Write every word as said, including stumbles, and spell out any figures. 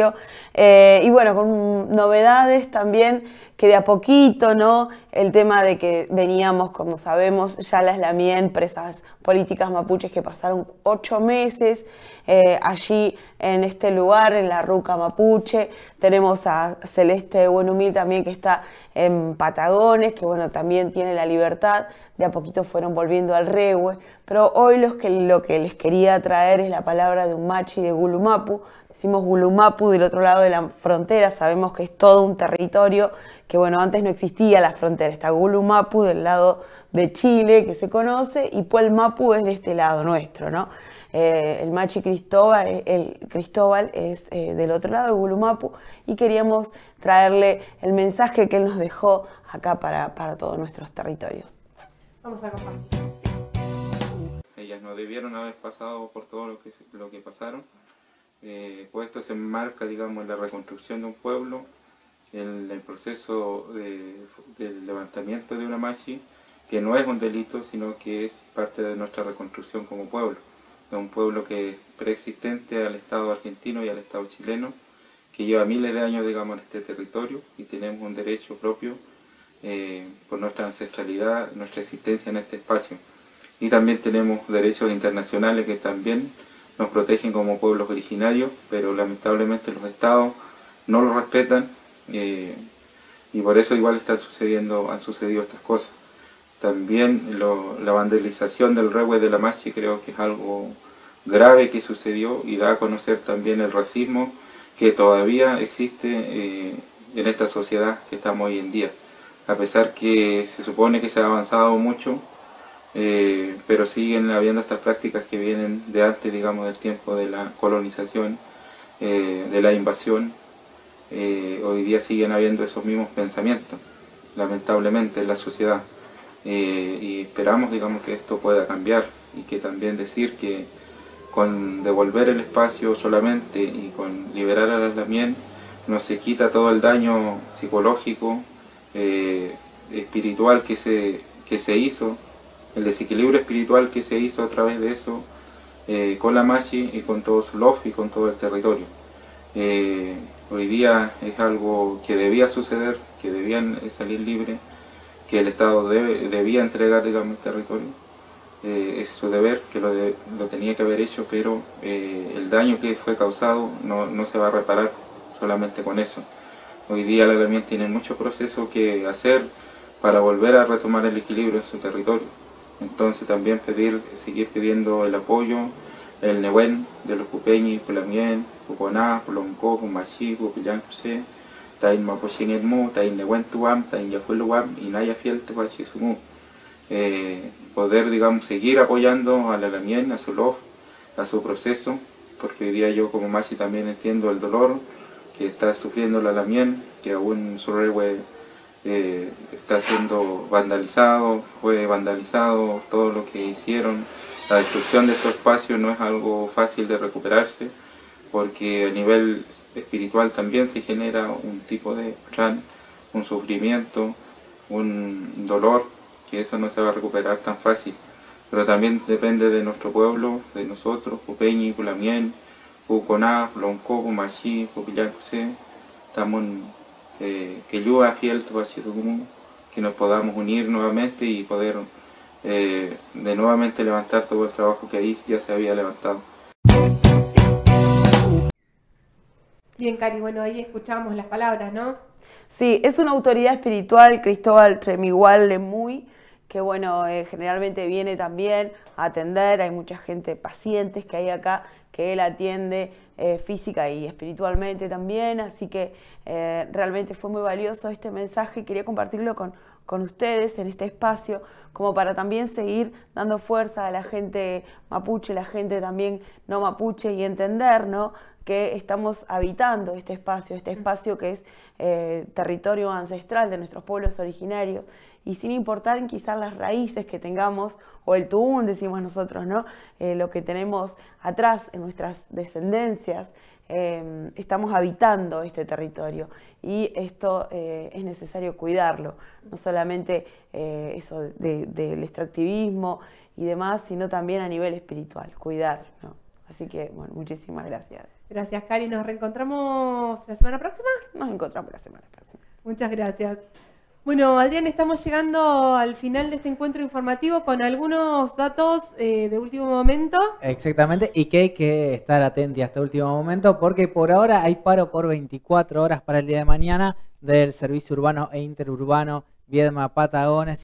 colegio. Eh, y bueno, con novedades también que de a poquito, ¿no? El tema de que veníamos, como sabemos, ya las Lamien, presas políticas mapuches que pasaron ocho meses eh, allí en este lugar, en la Ruca Mapuche. Tenemos a Celeste de Buenhumil también, que está en Patagones, que bueno, también tiene la libertad. De a poquito fueron volviendo al Rehue, pero hoy los que, lo que les quería traer es la palabra de un machi de Gulumapu. Decimos Gulumapu del otro lado de la frontera, sabemos que es todo un territorio que bueno, antes no existía la frontera. Está Gulumapu del lado de Chile, que se conoce, y Puel Mapu es de este lado nuestro, ¿no? Eh, el machi Cristóbal, el Cristóbal es eh, del otro lado de Gulumapu, y queríamos traerle el mensaje que él nos dejó acá para, para todos nuestros territorios. Vamos a compartir. Ellas no debieron haber pasado por todo lo que, lo que pasaron. Eh, pues esto se enmarca, digamos, en la reconstrucción de un pueblo, en el proceso de, del levantamiento de una machi, que no es un delito, sino que es parte de nuestra reconstrucción como pueblo, de un pueblo que es preexistente al Estado argentino y al Estado chileno, que lleva miles de años, digamos, en este territorio, y tenemos un derecho propio eh, por nuestra ancestralidad, nuestra existencia en este espacio. Y también tenemos derechos internacionales que también nos protegen como pueblos originarios, pero lamentablemente los estados no los respetan, eh, y por eso igual están sucediendo, han sucedido estas cosas. También lo, la vandalización del Rehue de la machi creo que es algo grave que sucedió, y da a conocer también el racismo que todavía existe eh, en esta sociedad que estamos hoy en día. A pesar que se supone que se ha avanzado mucho, eh, pero siguen habiendo estas prácticas que vienen de antes, digamos, del tiempo de la colonización, eh, de la invasión. Eh, hoy día siguen habiendo esos mismos pensamientos, lamentablemente, en la sociedad. Eh, y esperamos, digamos, que esto pueda cambiar, y que también decir que con devolver el espacio solamente y con liberar a las Lamien no se quita todo el daño psicológico, eh, espiritual que se, que se hizo, el desequilibrio espiritual que se hizo a través de eso eh, con la machi y con todo su lof y con todo el territorio. Eh, hoy día es algo que debía suceder, que debían salir libres, que el Estado debe, debía entregar, digamos, el territorio. Eh, es su deber, que lo, de, lo tenía que haber hecho, pero eh, el daño que fue causado no, no se va a reparar solamente con eso. Hoy día la Lamien tiene mucho proceso que hacer para volver a retomar el equilibrio en su territorio. Entonces también pedir, seguir pidiendo el apoyo, el Nehuen de los Cupeñis, Pulamien, Cuconá, Puloncó, Cumachi, Cupillán, Cusé, Tain Mapochen Elmu, Tain Nehuen Tuam, Tain Yafueluam y Naya Fiel Tuachisumu. Eh, poder, digamos, seguir apoyando a la Lamien, a su lof, a su proceso, porque diría yo como machi también entiendo el dolor que está sufriendo la Lamien, que aún su Rehue eh, está siendo vandalizado, fue vandalizado, todo lo que hicieron, la destrucción de su espacio no es algo fácil de recuperarse, porque a nivel espiritual también se genera un tipo de ran, un sufrimiento, un dolor, que eso no se va a recuperar tan fácil, pero también depende de nuestro pueblo, de nosotros, Cupeñi, Culamien, Cuconá, Loncó, Cumachi, Cupillacuse, Tamun, Queyúa, Fiel, Tupachirucumú, que nos podamos unir nuevamente y poder eh, de nuevamente levantar todo el trabajo que ahí ya se había levantado. Bien, Cari, bueno, ahí escuchamos las palabras, ¿no? Sí, es una autoridad espiritual, Cristóbal Tremigual de Muy, que bueno, eh, generalmente viene también a atender. Hay mucha gente, pacientes que hay acá, que él atiende eh, física y espiritualmente también, así que eh, realmente fue muy valioso este mensaje, quería compartirlo con, con ustedes en este espacio, como para también seguir dando fuerza a la gente mapuche, la gente también no mapuche, y entender, ¿no?, que estamos habitando este espacio, este espacio que es eh, territorio ancestral de nuestros pueblos originarios, y sin importar quizás las raíces que tengamos, o el tuún, decimos nosotros, ¿no?, eh, lo que tenemos atrás en nuestras descendencias, eh, estamos habitando este territorio, y esto eh, es necesario cuidarlo, no solamente eh, eso de, de, del extractivismo y demás, sino también a nivel espiritual, cuidar, ¿no?, Así que, bueno, muchísimas gracias. Gracias, Cari. ¿Nos reencontramos la semana próxima? Nos encontramos la semana próxima. Muchas gracias. Bueno, Adrián, estamos llegando al final de este encuentro informativo con algunos datos eh, de último momento. Exactamente, y que hay que estar atentos hasta último momento porque por ahora hay paro por veinticuatro horas para el día de mañana del Servicio Urbano e Interurbano Viedma-Patagones.